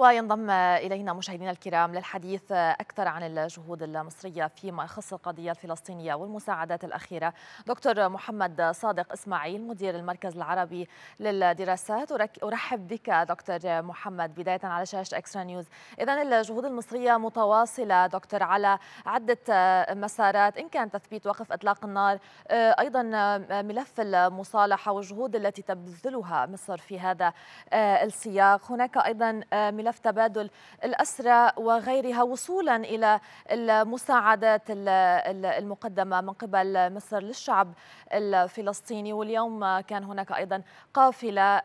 وينضم إلينا مشاهدينا الكرام للحديث أكثر عن الجهود المصرية فيما يخص القضية الفلسطينية والمساعدات الأخيرة دكتور محمد صادق إسماعيل مدير المركز العربي للدراسات. أرحب بك دكتور محمد بداية على شاشة إكسترا نيوز. إذا الجهود المصرية متواصلة دكتور على عدة مسارات، إن كان تثبيت وقف إطلاق النار، أيضا ملف المصالحة والجهود التي تبذلها مصر في هذا السياق، هناك أيضا ملف تبادل الأسرى وغيرها وصولا إلى المساعدات المقدمة من قبل مصر للشعب الفلسطيني. واليوم كان هناك أيضا قافلة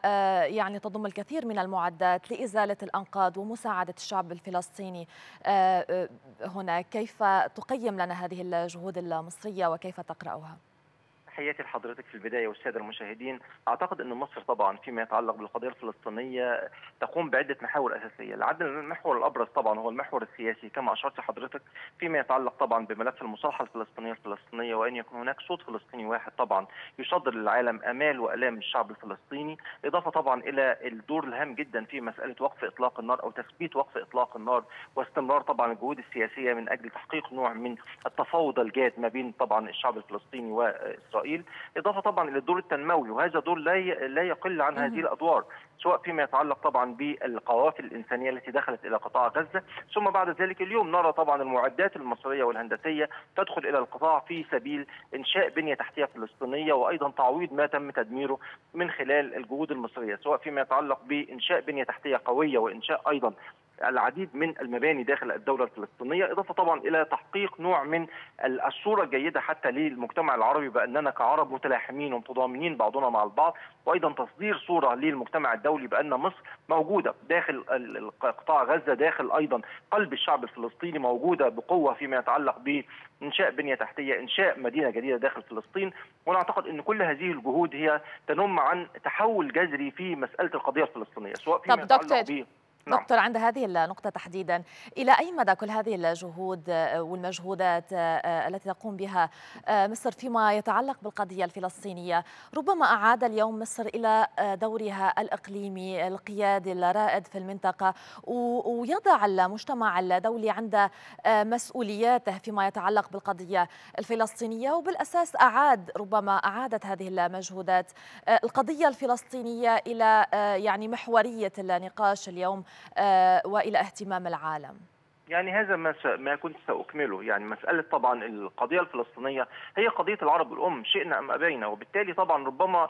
يعني تضم الكثير من المعدات لإزالة الأنقاض ومساعدة الشعب الفلسطيني هنا. كيف تقيم لنا هذه الجهود المصرية وكيف تقرأها؟ تحياتي لحضرتك في البدايه والساده المشاهدين. اعتقد ان مصر طبعا فيما يتعلق بالقضيه الفلسطينيه تقوم بعده محاور اساسيه، العدل المحور الابرز طبعا هو المحور السياسي كما اشرت حضرتك فيما يتعلق طبعا بملف المصالحه الفلسطينيه وان يكون هناك صوت فلسطيني واحد طبعا يصدر للعالم امال والام الشعب الفلسطيني، اضافه طبعا الى الدور الهام جدا في مساله وقف اطلاق النار او تثبيت وقف اطلاق النار واستمرار طبعا الجهود السياسيه من اجل تحقيق نوع من التفاوض الجاد ما بين طبعا الشعب الفلسطيني واسرائيل، إضافة طبعا إلى الدور التنموي، وهذا دور لا يقل عن هذه الأدوار سواء فيما يتعلق طبعا بالقوافل الإنسانية التي دخلت إلى قطاع غزة، ثم بعد ذلك اليوم نرى طبعا المعدات المصرية والهندسية تدخل إلى القطاع في سبيل إنشاء بنية تحتية فلسطينية وأيضا تعويض ما تم تدميره من خلال الجهود المصرية سواء فيما يتعلق بإنشاء بنية تحتية قوية وإنشاء أيضا العديد من المباني داخل الدولة الفلسطينية، إضافة طبعا إلى تحقيق نوع من الصورة الجيدة حتى للمجتمع العربي بأننا كعرب متلاحمين ومتضامنين بعضنا مع البعض، وأيضا تصدير صورة للمجتمع الدولي بأن مصر موجودة داخل قطاع غزة، داخل أيضا قلب الشعب الفلسطيني، موجودة بقوة فيما يتعلق بإنشاء بنية تحتية، إنشاء مدينة جديدة داخل فلسطين. وأنا أعتقد أن كل هذه الجهود هي تنم عن تحول جذري في مسألة القضية الفلسطينية سواء فيما يتعلق دكتور عند هذه النقطة تحديدا، إلى أي مدى كل هذه الجهود والمجهودات التي تقوم بها مصر فيما يتعلق بالقضية الفلسطينية ربما أعاد اليوم مصر إلى دورها الإقليمي القيادي الرائد في المنطقة ويضع المجتمع الدولي عند مسؤولياته فيما يتعلق بالقضية الفلسطينية، وبالأساس ربما أعادت هذه المجهودات القضية الفلسطينية إلى يعني محورية النقاش اليوم وإلى اهتمام العالم؟ يعني هذا ما كنت سأكمله، يعني مسألة طبعا القضية الفلسطينية هي قضية العرب الأم شئنا أم أبينا، وبالتالي طبعا ربما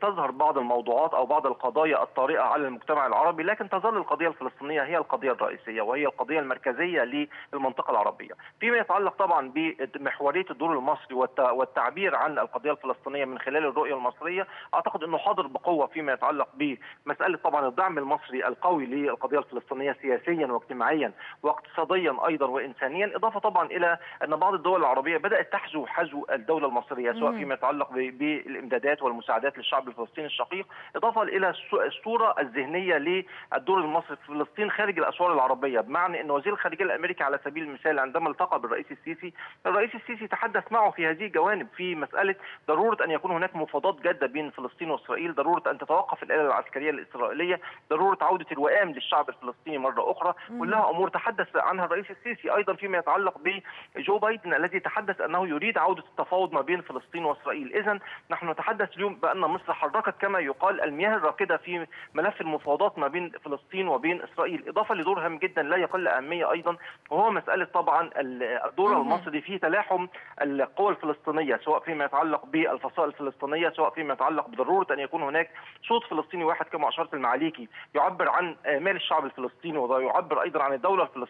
تظهر بعض الموضوعات أو بعض القضايا الطارئة على المجتمع العربي، لكن تظل القضية الفلسطينية هي القضية الرئيسية وهي القضية المركزية للمنطقة العربية. فيما يتعلق طبعا بمحورية الدور المصري والتعبير عن القضية الفلسطينية من خلال الرؤية المصرية، أعتقد أنه حاضر بقوة فيما يتعلق بمسألة طبعا الدعم المصري القوي للقضية الفلسطينية سياسيا واجتماعيا واقتصاديا ايضا وانسانيا، اضافه طبعا الى ان بعض الدول العربيه بدات تحذو حذو الدوله المصريه سواء فيما يتعلق بالامدادات والمساعدات للشعب الفلسطيني الشقيق، اضافه الى الصوره الذهنيه للدور المصري في فلسطين خارج الاسوار العربيه، بمعنى ان وزير الخارجيه الامريكي على سبيل المثال عندما التقى بالرئيس السيسي، الرئيس السيسي تحدث معه في هذه الجوانب في مساله ضروره ان يكون هناك مفاوضات جاده بين فلسطين واسرائيل، ضروره ان تتوقف الآلة العسكريه الاسرائيليه، ضروره عوده الوئام للشعب الفلسطيني مره اخرى، كلها امور تحدث عنها الرئيس السيسي. أيضا فيما يتعلق بجو بايدن الذي تحدث أنه يريد عودة التفاوض ما بين فلسطين وإسرائيل. إذن نحن نتحدث اليوم بأن مصر حركت كما يقال المياه الراكدة في ملف المفاوضات ما بين فلسطين وبين إسرائيل، إضافة لدور هام جدا لا يقل أهمية أيضا وهو مسألة طبعا الدور المصري في تلاحم القوى الفلسطينية سواء فيما يتعلق بالفصائل الفلسطينية، سواء فيما يتعلق بضرورة أن يكون هناك صوت فلسطيني واحد كما أشرت المعاليكي يعبر عن آمال الشعب الفلسطيني ويعبر أيضا عن الدولة الفلسطينية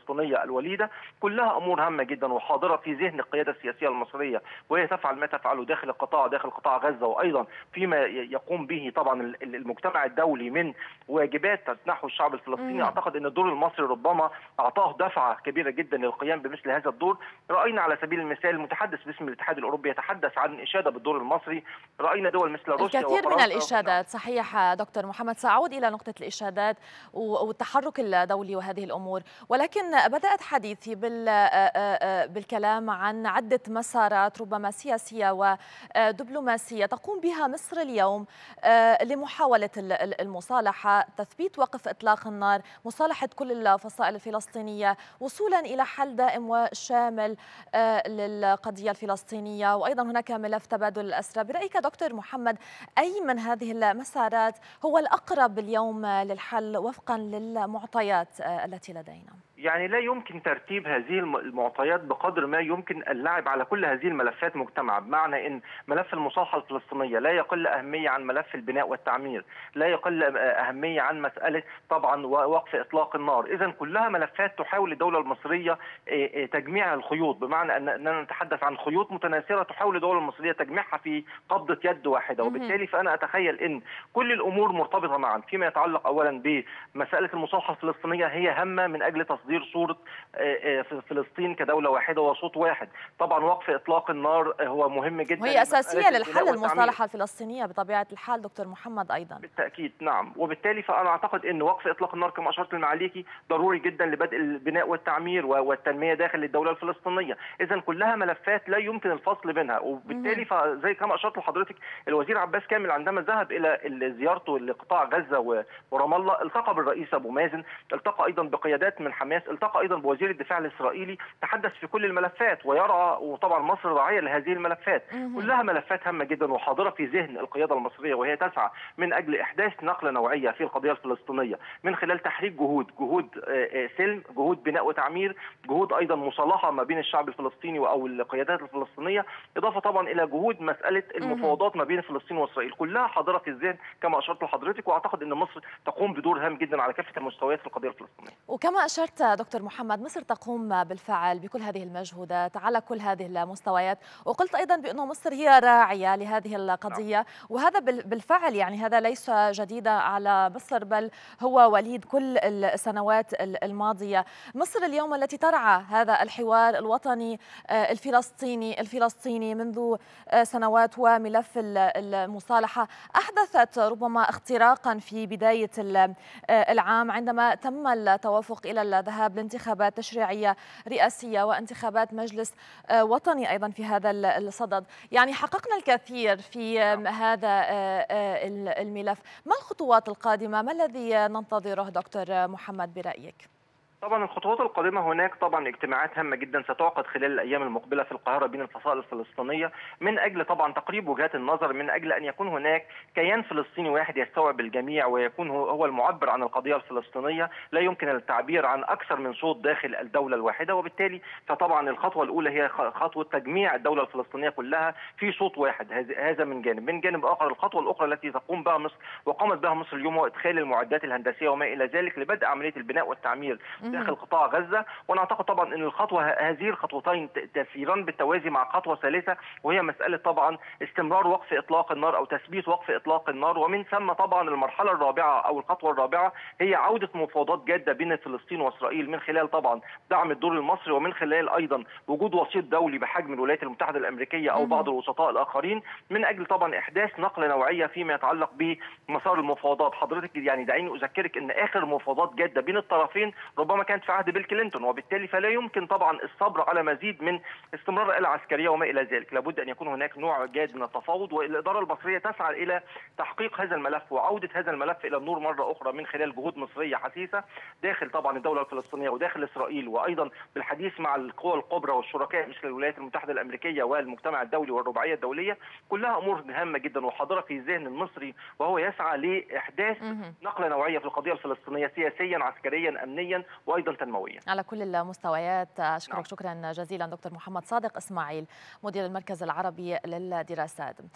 الوليدة. كلها أمور هامة جدا وحاضرة في ذهن القيادة السياسية المصرية وهي تفعل ما تفعله داخل قطاع غزة، وأيضا فيما يقوم به طبعا المجتمع الدولي من واجبات نحو الشعب الفلسطيني. أعتقد أن الدور المصري ربما أعطاه دفعة كبيرة جدا للقيام بمثل هذا الدور. رأينا على سبيل المثال متحدث باسم الاتحاد الأوروبي يتحدث عن إشادة بالدور المصري، رأينا دول مثل روسيا الكثير من الإشادات. صحيح دكتور محمد، سأعود إلى نقطة الإشادات والتحرك الدولي وهذه الأمور، ولكن ولكن بدأت حديثي بالكلام عن عدة مسارات ربما سياسية ودبلوماسية تقوم بها مصر اليوم لمحاولة المصالحة، تثبيت وقف إطلاق النار، مصالحة كل الفصائل الفلسطينية وصولا إلى حل دائم وشامل للقضية الفلسطينية، وأيضا هناك ملف تبادل الأسرى. برأيك دكتور محمد، أي من هذه المسارات هو الأقرب اليوم للحل وفقا للمعطيات التي لدينا؟ يعني لا يمكن ترتيب هذه المعطيات بقدر ما يمكن اللعب على كل هذه الملفات مجتمعة، بمعنى أن ملف المصالحة الفلسطينية لا يقل أهمية عن ملف البناء والتعمير، لا يقل أهمية عن مسألة طبعا وقف إطلاق النار. إذن كلها ملفات تحاول الدولة المصرية تجميع الخيوط، بمعنى أننا نتحدث عن خيوط متناثرة تحاول الدولة المصرية تجميعها في قبضة يد واحدة، وبالتالي فأنا أتخيل أن كل الأمور مرتبطة معا فيما يتعلق أولا بمسألة المصالحة الفلسطينية، هي هامة من أجل تصدير صورة فلسطين كدولة واحدة وصوت واحد. طبعا وقف إطلاق النار هو مهم جدا، وهي أساسية للحل المصالحة الفلسطينية بطبيعة الحال دكتور محمد أيضا. بالتأكيد نعم، وبالتالي فأنا أعتقد أن وقف إطلاق النار كما أشرت المعليكي ضروري جدا لبدء البناء والتعمير والتنمية داخل الدولة الفلسطينية. إذن كلها ملفات لا يمكن الفصل بينها، وبالتالي فزي كما أشرت لحضرتك الوزير عباس كامل عندما ذهب إلى زيارته لقطاع غزة ورام الله التقى بالرئيس أبو مازن، التقى أيضا بقيادات من حماس، التقى ايضا بوزير الدفاع الاسرائيلي، تحدث في كل الملفات ويرعى، وطبعا مصر راعيه لهذه الملفات، كلها ملفات هامه جدا وحاضره في ذهن القياده المصريه، وهي تسعى من اجل احداث نقله نوعيه في القضيه الفلسطينيه من خلال تحريك جهود سلم، جهود بناء وتعمير، جهود ايضا مصالحه ما بين الشعب الفلسطيني او القيادات الفلسطينيه، اضافه طبعا الى جهود مساله المفاوضات ما بين فلسطين واسرائيل، كلها حاضره في الذهن كما اشرت لحضرتك، واعتقد ان مصر تقوم بدور هام جدا على كافه المستويات في القضيه الفلسطينيه. وكما أشرت دكتور محمد، مصر تقوم بالفعل بكل هذه المجهودات على كل هذه المستويات، وقلت أيضا بأنه مصر هي راعية لهذه القضية، وهذا بالفعل يعني هذا ليس جديدا على مصر، بل هو وليد كل السنوات الماضية. مصر اليوم التي ترعى هذا الحوار الوطني الفلسطيني منذ سنوات، وملف المصالحة أحدثت ربما اختراقا في بداية العام عندما تم التوافق إلى الذهاب لانتخابات تشريعية رئاسية وانتخابات مجلس وطني أيضا في هذا الصدد. يعني حققنا الكثير في هذا الملف. ما الخطوات القادمة؟ ما الذي ننتظره دكتور محمد برأيك؟ طبعا الخطوات القادمه هناك طبعا اجتماعات هامه جدا ستعقد خلال الايام المقبله في القاهره بين الفصائل الفلسطينيه، من اجل طبعا تقريب وجهات النظر، من اجل ان يكون هناك كيان فلسطيني واحد يستوعب الجميع ويكون هو المعبر عن القضيه الفلسطينيه، لا يمكن التعبير عن اكثر من صوت داخل الدوله الواحده، وبالتالي فطبعا الخطوه الاولى هي خطوه تجميع الدوله الفلسطينيه كلها في صوت واحد، هذا من جانب، من جانب اخر الخطوه الاخرى التي تقوم بها مصر وقامت بها مصر اليوم هو ادخال المعدات الهندسيه وما الى ذلك لبدء عمليه البناء والتعمير داخل قطاع غزة. وانا اعتقد طبعا ان هذه الخطوتين تسيران بالتوازي مع خطوة ثالثة، وهي مسألة طبعا استمرار وقف اطلاق النار او تثبيت وقف اطلاق النار، ومن ثم طبعا المرحلة الرابعة او الخطوة الرابعة هي عودة مفاوضات جادة بين فلسطين واسرائيل، من خلال طبعا دعم الدور المصري، ومن خلال ايضا وجود وسيط دولي بحجم الولايات المتحدة الامريكية او بعض الوسطاء الاخرين، من اجل طبعا احداث نقلة نوعية فيما يتعلق بمسار المفاوضات. حضرتك يعني دعيني اذكرك ان اخر مفاوضات جادة بين الطرفين ربما كانت في عهد بيل كلينتون، وبالتالي فلا يمكن طبعا الصبر على مزيد من استمرار العسكرية وما إلى ذلك، لابد أن يكون هناك نوع جاد من التفاوض، والإدارة المصرية تسعى إلى تحقيق هذا الملف وعودة هذا الملف إلى النور مرة أخرى من خلال جهود مصرية حثيثة داخل طبعا الدولة الفلسطينية وداخل إسرائيل، وأيضا بالحديث مع القوى الكبرى والشركاء مثل الولايات المتحدة الأمريكية والمجتمع الدولي والرباعية الدولية، كلها أمور هامة جدا وحاضرة في ذهن المصري وهو يسعى لإحداث نقلة نوعية في القضية الفلسطينية سياسيا، عسكريا، أمنيا، وأيضا تنمويا على كل المستويات. أشكرك شكرا جزيلا دكتور محمد صادق إسماعيل، مدير المركز العربي للدراسات.